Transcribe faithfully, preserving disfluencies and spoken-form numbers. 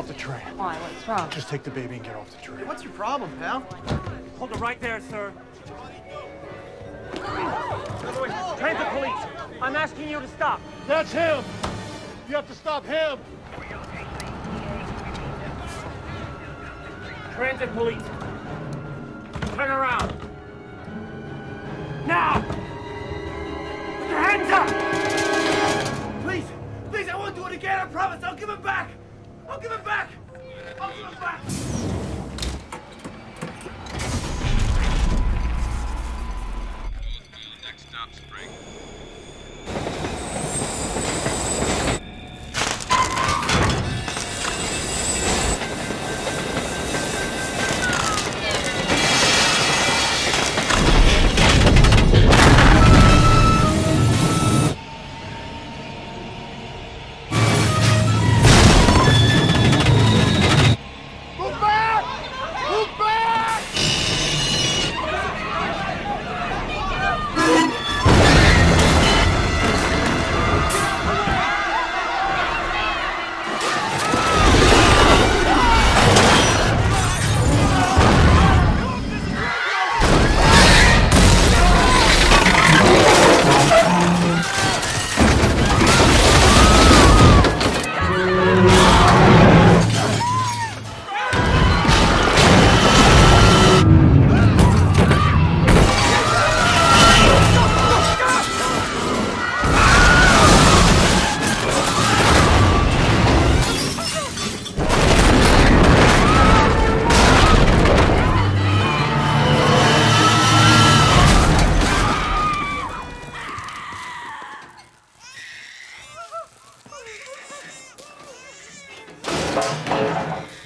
off the train. Why? What's wrong? Just take the baby and get off the train. What's your problem, pal? Hold it right there, sir. Transit police, I'm asking you to stop. That's him. You have to stop him. Transit police, turn around. Now! Put your hands up! Please, please, I won't do it again, I promise. I'll give him back. I'll give him back. I'll give him back. Next stop, Spring. Thank you.